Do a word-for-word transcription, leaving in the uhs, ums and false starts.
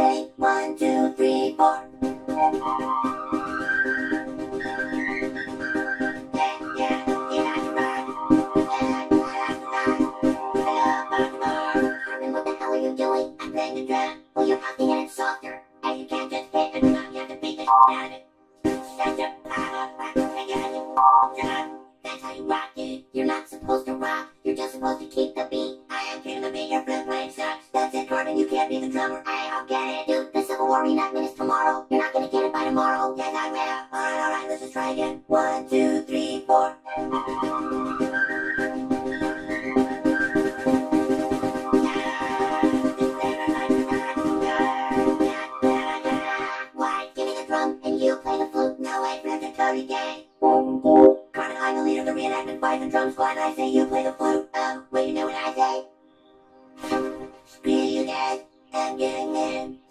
Play one, two, three, four. And what the hell are you doing? I'm playing the drum. Well, you're huffing and it's softer. And you can't just hit it. You have to beat the shit out of it. That's how you rock, dude. You're not supposed to rock. You're just supposed to keep the beat. I am king of the beat. Your flip lane sucks. That's it, Corbin. You can't be the drummer. I don't get it, dude. The Civil War reenactment is tomorrow. You're not gonna get it by tomorrow. Yes, I read up. All right, all right. Let's just try again. One, two, three, four. Why? Give me the drum and you play the flute. No way, that's a dirty game. I'm the leader of the reenactment fight and drum squad, and I say you play the flute. Um, wait, you know what I say? Screw you guys, I'm getting in.